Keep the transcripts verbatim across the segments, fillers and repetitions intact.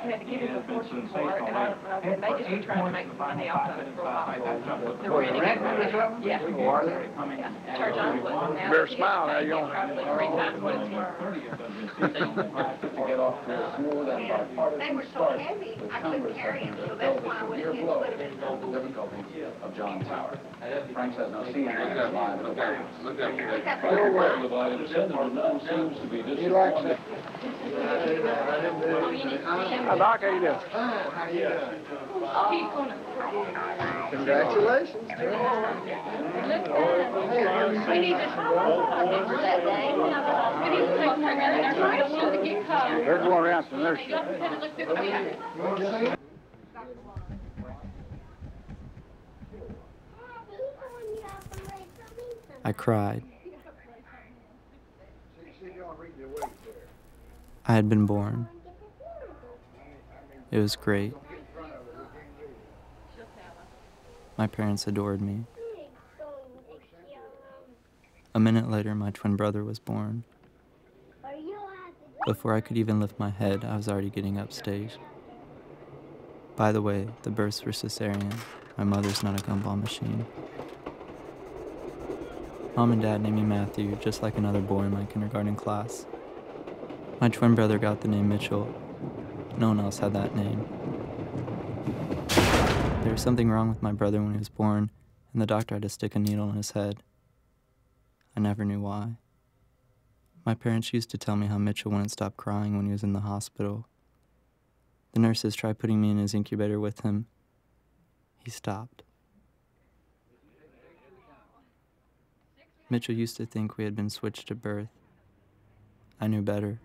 had to give him a fortune for it, and I don't know. And they just were trying to make money off of it for a while. They were in it. Yeah. Yeah. Church on was now. Better smile now, you don't have to. They were so heavy, I couldn't carry them, so that's why I went ahead and put them in the difficulty of John Tower. Frank said, no, see, I got mine. Look at him. Look at him. He likes it. I like how you do. How you do? Congratulations. We need to for that day. We need to take them around to get covered. They're going around to the nursery. I cried. I had been born. It was great. My parents adored me. A minute later, my twin brother was born. Before I could even lift my head, I was already getting upstage. By the way, the births were cesarean. My mother's not a gumball machine. Mom and Dad named me Matthew, just like another boy in my kindergarten class. My twin brother got the name Mitchell. No one else had that name. There was something wrong with my brother when he was born, and the doctor had to stick a needle in his head. I never knew why. My parents used to tell me how Mitchell wouldn't stop crying when he was in the hospital. The nurses tried putting me in his incubator with him. He stopped. Mitchell used to think we had been switched at birth. I knew better.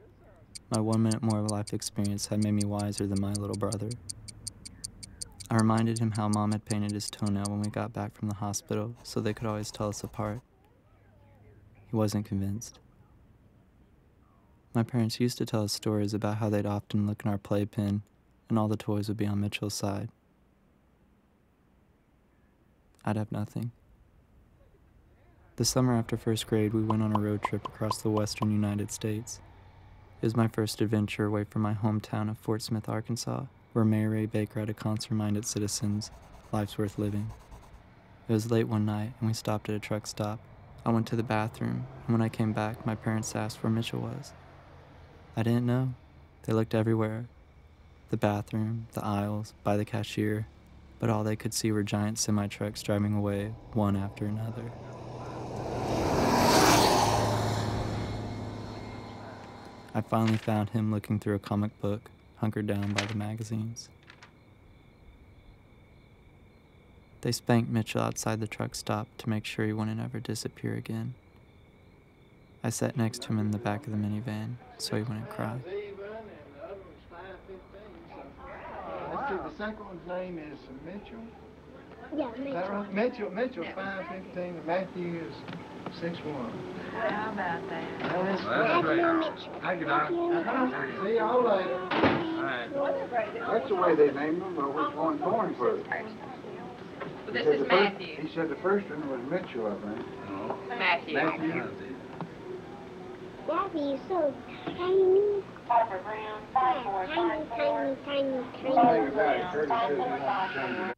My one minute more of life experience had made me wiser than my little brother. I reminded him how Mom had painted his toenail when we got back from the hospital so they could always tell us apart. He wasn't convinced. My parents used to tell us stories about how they'd often look in our playpen and all the toys would be on Mitchell's side. I'd have nothing. The summer after first grade, we went on a road trip across the western United States. It was my first adventure away from my hometown of Fort Smith, Arkansas, where Mayor Ray Baker had a concert-minded citizens, life's worth living. It was late one night, and we stopped at a truck stop. I went to the bathroom, and when I came back, my parents asked where Mitchell was. I didn't know. They looked everywhere. The bathroom, the aisles, by the cashier, but all they could see were giant semi-trucks driving away, one after another. I finally found him looking through a comic book, hunkered down by the magazines. They spanked Mitchell outside the truck stop to make sure he wouldn't ever disappear again. I sat next to him in the back of the minivan so he wouldn't cry. The second one's name is Mitchell? Yeah, Mitchell. Mitchell, Mitchell, five fifteen, Matthew is six one. How about that? That's right. Thank you, Doc. See y'all later. All right. That's the way they named them, but we're going born for it. This is Matthew. He said the first one was Mitchell, I think. No. Matthew. Matthew. Matthew's so tiny. Tiny, tiny, tiny, tiny.